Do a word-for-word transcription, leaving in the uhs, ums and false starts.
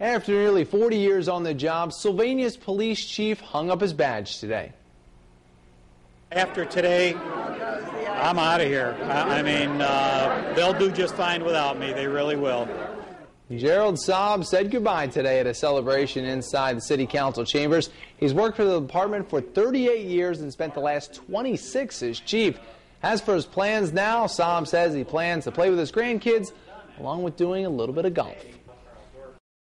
After nearly forty years on the job, Sylvania's police chief hung up his badge today. After today, I'm out of here. I, I mean, uh, they'll do just fine without me. They really will. Gerald Sobb said goodbye today at a celebration inside the City Council chambers. He's worked for the department for thirty-eight years and spent the last twenty-six as chief. As for his plans now, Sobb says he plans to play with his grandkids, along with doing a little bit of golf.